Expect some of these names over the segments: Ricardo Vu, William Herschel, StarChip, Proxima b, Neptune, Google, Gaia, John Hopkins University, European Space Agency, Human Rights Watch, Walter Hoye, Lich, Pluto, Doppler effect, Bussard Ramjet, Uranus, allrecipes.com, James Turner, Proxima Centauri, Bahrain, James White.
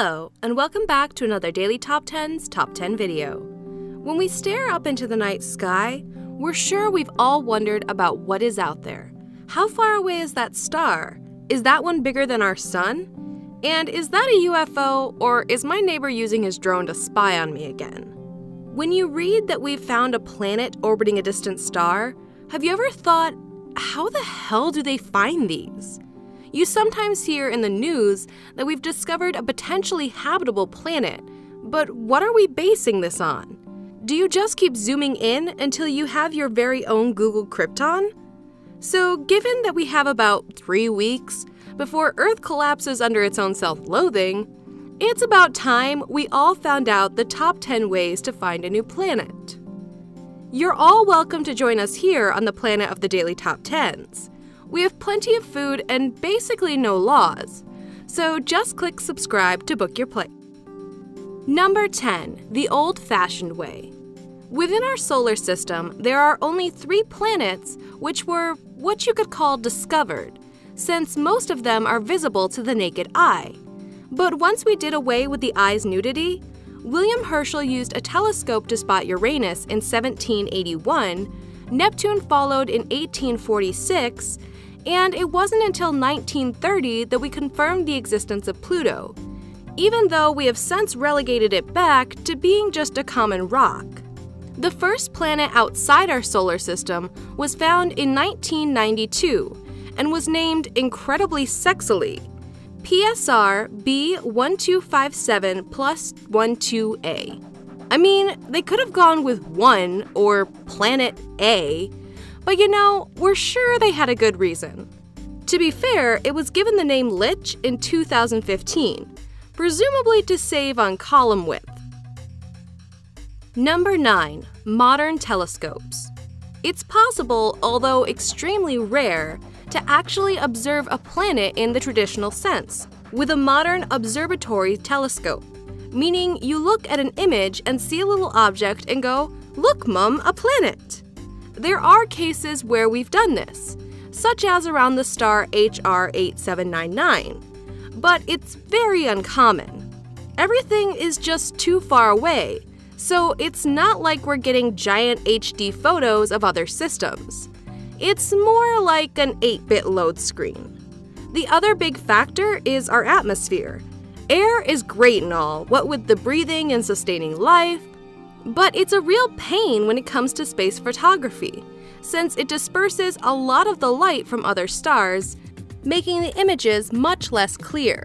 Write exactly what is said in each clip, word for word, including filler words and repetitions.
Hello, and welcome back to another Daily Top ten's Top ten video. When we stare up into the night sky, we're sure we've all wondered about what is out there. How far away is that star? Is that one bigger than our sun? And is that a U F O, or is my neighbor using his drone to spy on me again? When you read that we've found a planet orbiting a distant star, have you ever thought, how the hell do they find these? You sometimes hear in the news that we've discovered a potentially habitable planet, but what are we basing this on? Do you just keep zooming in until you have your very own Google Krypton? So given that we have about three weeks before Earth collapses under its own self-loathing, it's about time we all found out the top ten ways to find a new planet. You're all welcome to join us here on the Planet of the Daily Top ten's. We have plenty of food and basically no laws, so just click subscribe to book your place. Number ten. The old-fashioned way. Within our solar system, there are only three planets which were what you could call discovered, since most of them are visible to the naked eye. But once we did away with the eye's nudity, William Herschel used a telescope to spot Uranus in seventeen eighty-one, Neptune followed in eighteen forty-six, and it wasn't until nineteen thirty that we confirmed the existence of Pluto, even though we have since relegated it back to being just a common rock. The first planet outside our solar system was found in nineteen ninety-two and was named, incredibly sexily, P S R B one two five seven plus twelve A. I mean, they could have gone with one or Planet A, but you know, we're sure they had a good reason. To be fair, it was given the name Lich in two thousand fifteen, presumably to save on column width. Number nine. Modern telescopes. It's possible, although extremely rare, to actually observe a planet in the traditional sense, with a modern observatory telescope. Meaning you look at an image and see a little object and go, "Look, Mum, a planet!" There are cases where we've done this, such as around the star H R eight seven nine nine, but it's very uncommon. Everything is just too far away, so it's not like we're getting giant H D photos of other systems. It's more like an eight bit load screen. The other big factor is our atmosphere. Air is great and all, what with the breathing and sustaining life, but it's a real pain when it comes to space photography, since it disperses a lot of the light from other stars, making the images much less clear.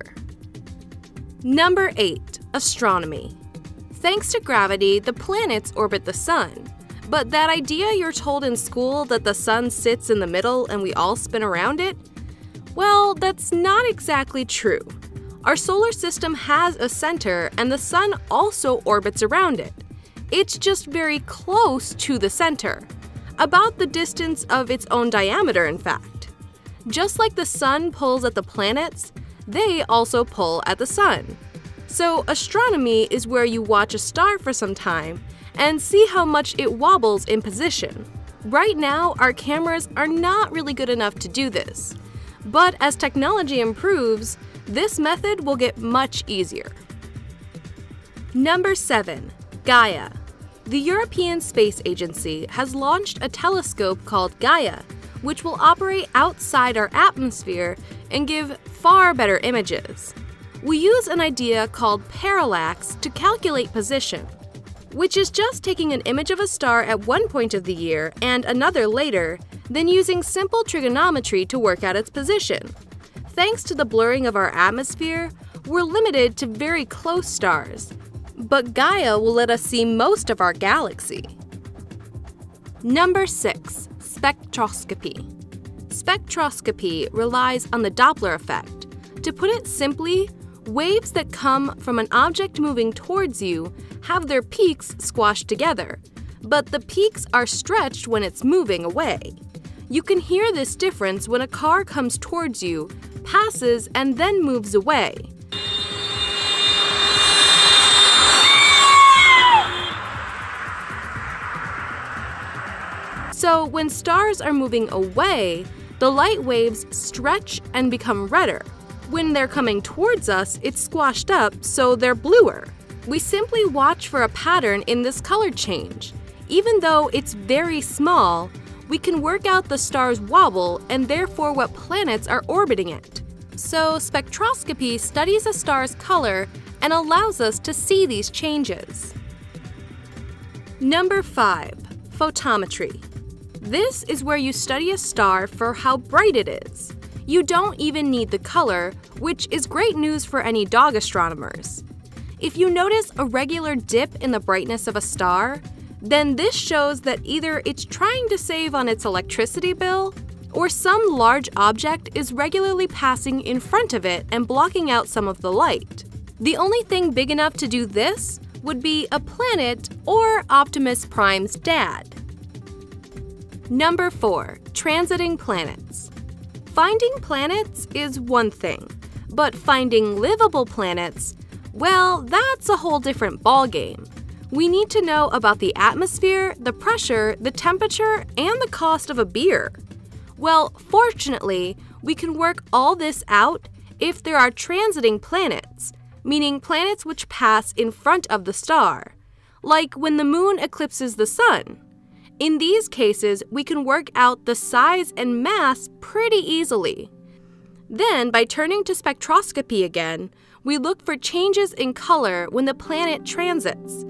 Number eight. Astronomy. Thanks to gravity, the planets orbit the sun, but that idea you're told in school that the sun sits in the middle and we all spin around it? Well, that's not exactly true. Our solar system has a center, and the sun also orbits around it. It's just very close to the center, about the distance of its own diameter, in fact. Just like the sun pulls at the planets, they also pull at the sun. So astronomy is where you watch a star for some time and see how much it wobbles in position. Right now, our cameras are not really good enough to do this, but as technology improves, this method will get much easier. Number seven. Gaia. The European Space Agency has launched a telescope called Gaia, which will operate outside our atmosphere and give far better images. We use an idea called parallax to calculate position, which is just taking an image of a star at one point of the year and another later, then using simple trigonometry to work out its position. Thanks to the blurring of our atmosphere, we're limited to very close stars, but Gaia will let us see most of our galaxy. Number six. Spectroscopy. Spectroscopy relies on the Doppler effect. To put it simply, waves that come from an object moving towards you have their peaks squashed together, but the peaks are stretched when it's moving away. You can hear this difference when a car comes towards you, passes, and then moves away. So when stars are moving away, the light waves stretch and become redder, when they're coming towards us, it's squashed up, so they're bluer. We simply watch for a pattern in this color change. Even though it's very small, we can work out the star's wobble and therefore what planets are orbiting it. So spectroscopy studies a star's color and allows us to see these changes. Number five. Photometry. This is where you study a star for how bright it is. You don't even need the color, which is great news for any dog astronomers. If you notice a regular dip in the brightness of a star, then this shows that either it's trying to save on its electricity bill, or some large object is regularly passing in front of it and blocking out some of the light. The only thing big enough to do this would be a planet or Optimus Prime's dad. Number four. Transiting planets. Finding planets is one thing, but finding livable planets, well, that's a whole different ballgame. We need to know about the atmosphere, the pressure, the temperature, and the cost of a beer. Well, fortunately, we can work all this out if there are transiting planets, meaning planets which pass in front of the star, like when the moon eclipses the sun. In these cases, we can work out the size and mass pretty easily. Then, by turning to spectroscopy again, we look for changes in color when the planet transits.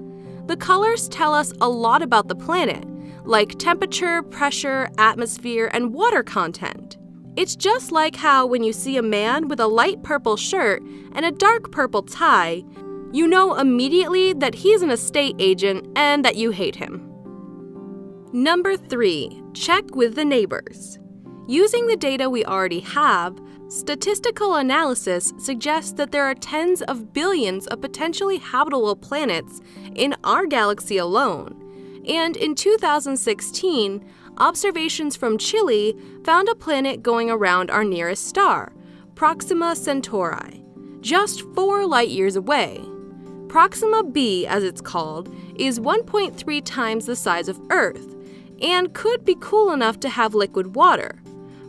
The colors tell us a lot about the planet, like temperature, pressure, atmosphere, and water content. It's just like how when you see a man with a light purple shirt and a dark purple tie, you know immediately that he's an estate agent and that you hate him. Number three. Check with the neighbors. Using the data we already have, statistical analysis suggests that there are tens of billions of potentially habitable planets in our galaxy alone. And in two thousand sixteen, observations from Chile found a planet going around our nearest star, Proxima Centauri, just four light years away. Proxima b, as it's called, is one point three times the size of Earth and could be cool enough to have liquid water.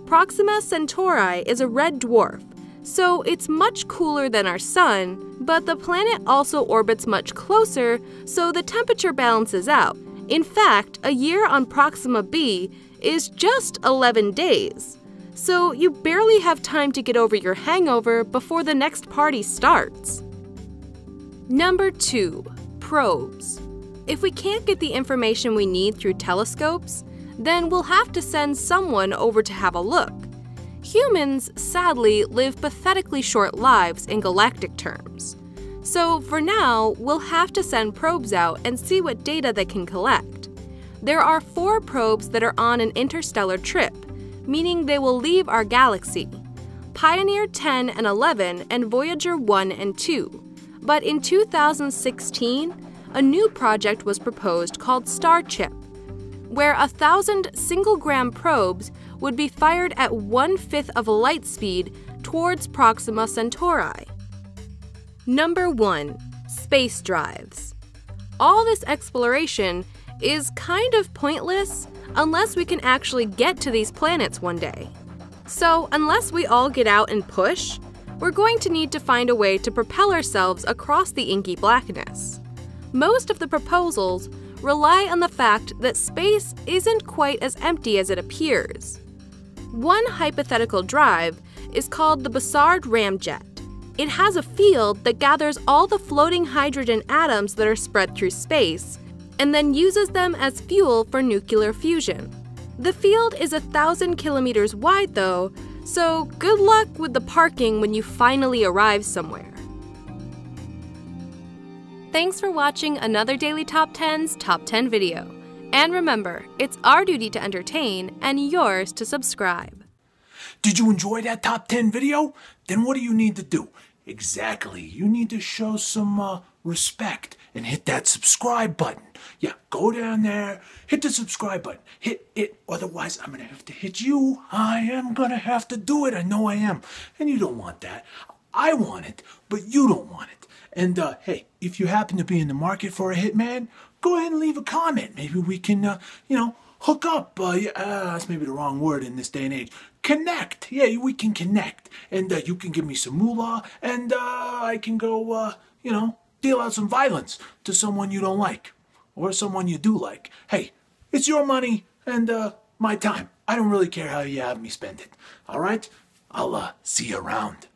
Proxima Centauri is a red dwarf, so it's much cooler than our Sun, but the planet also orbits much closer, so the temperature balances out. In fact, a year on Proxima b is just eleven days, so you barely have time to get over your hangover before the next party starts. Number two. Probes. If we can't get the information we need through telescopes, then we'll have to send someone over to have a look. Humans, sadly, live pathetically short lives in galactic terms. So for now, we'll have to send probes out and see what data they can collect. There are four probes that are on an interstellar trip, meaning they will leave our galaxy: Pioneer ten and eleven and Voyager one and two. But in two thousand sixteen, a new project was proposed called StarChip, where a thousand single-gram probes would be fired at one-fifth of light speed towards Proxima Centauri. Number one. Space drives. All this exploration is kind of pointless unless we can actually get to these planets one day. So unless we all get out and push, we're going to need to find a way to propel ourselves across the inky blackness. Most of the proposals rely on the fact that space isn't quite as empty as it appears. One hypothetical drive is called the Bussard Ramjet. It has a field that gathers all the floating hydrogen atoms that are spread through space and then uses them as fuel for nuclear fusion. The field is a thousand kilometers wide though, so good luck with the parking when you finally arrive somewhere. Thanks for watching another Daily Top ten's Top ten video. And remember, it's our duty to entertain and yours to subscribe. Did you enjoy that Top ten video? Then what do you need to do? Exactly, you need to show some uh, respect and hit that subscribe button. Yeah, go down there, hit the subscribe button, hit it, otherwise I'm gonna have to hit you. I am gonna have to do it, I know I am. And you don't want that. I want it, but you don't want it. And uh, hey, if you happen to be in the market for a hitman, go ahead and leave a comment. Maybe we can, uh, you know, hook up. Uh, yeah, uh, that's maybe the wrong word in this day and age. connect. Yeah, we can connect. And uh, you can give me some moolah, and uh, I can go, uh, you know, deal out some violence to someone you don't like, or someone you do like. Hey, it's your money and uh, my time. I don't really care how you have me spend it. All right? I'll uh, see you around.